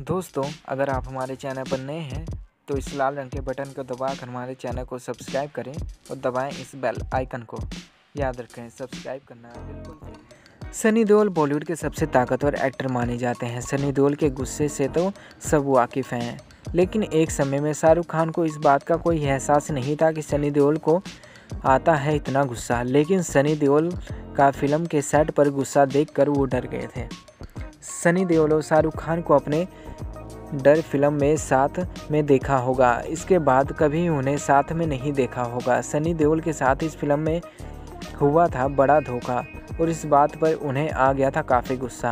दोस्तों, अगर आप हमारे चैनल पर नए हैं तो इस लाल रंग के बटन को दबाकर हमारे चैनल को सब्सक्राइब करें और दबाएं इस बेल आइकन को। याद रखें, सब्सक्राइब करना बिल्कुल। सनी देओल बॉलीवुड के सबसे ताकतवर एक्टर माने जाते हैं। सनी देओल के गुस्से से तो सब वाकिफ़ हैं, लेकिन एक समय में शाहरुख खान को इस बात का कोई एहसास नहीं था कि सनी देओल को आता है इतना गुस्सा। लेकिन सनी देओल का फिल्म के सेट पर गुस्सा देखकर वो डर गए थे। सनी देओल और शाहरुख खान को अपने डर फिल्म में साथ में देखा होगा, इसके बाद कभी उन्हें साथ में नहीं देखा होगा। सनी देओल के साथ इस फिल्म में हुआ था बड़ा धोखा और इस बात पर उन्हें आ गया था काफ़ी गुस्सा।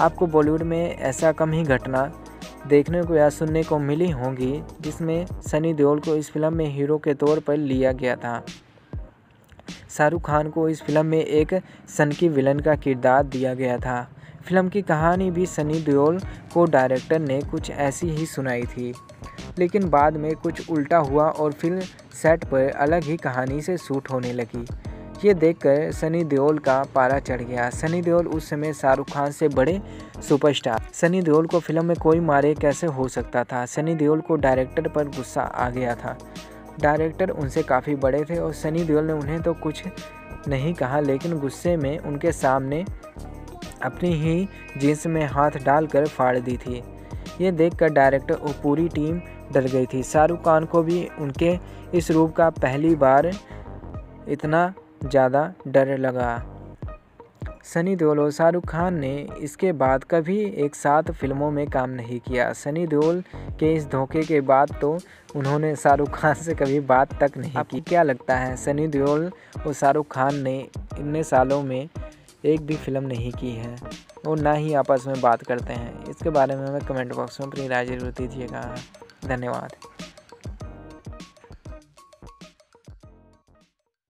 आपको बॉलीवुड में ऐसा कम ही घटना देखने को या सुनने को मिली होंगी जिसमें सनी देओल को इस फिल्म में हीरो के तौर पर लिया गया था। शाहरुख खान को इस फिल्म में एक सनकी विलन का किरदार दिया गया था। फिल्म की कहानी भी सनी देओल को डायरेक्टर ने कुछ ऐसी ही सुनाई थी, लेकिन बाद में कुछ उल्टा हुआ और फिल्म सेट पर अलग ही कहानी से शूट होने लगी। ये देखकर सनी देओल का पारा चढ़ गया। सनी देओल उस समय शाहरुख खान से बड़े सुपरस्टार। सनी देओल को फिल्म में कोई मारे कैसे हो सकता था। सनी देओल को डायरेक्टर पर गुस्सा आ गया था। डायरेक्टर उनसे काफ़ी बड़े थे और सनी देओल ने उन्हें तो कुछ नहीं कहा, लेकिन गुस्से में उनके सामने अपनी ही जींस में हाथ डालकर फाड़ दी थी। ये देखकर डायरेक्टर और पूरी टीम डर गई थी। शाहरुख खान को भी उनके इस रूप का पहली बार इतना ज़्यादा डर लगा। सनी देओल और शाहरुख खान ने इसके बाद कभी एक साथ फिल्मों में काम नहीं किया। सनी देओल के इस धोखे के बाद तो उन्होंने शाहरुख खान से कभी बात तक नहीं की। क्या लगता है, सनी देओल और शाहरुख खान ने इतने सालों में एक भी फिल्म नहीं की है और ना ही आपस में बात करते हैं। इसके बारे में हमें कमेंट बॉक्स में अपनी राय जरूर दीजिएगा। धन्यवाद।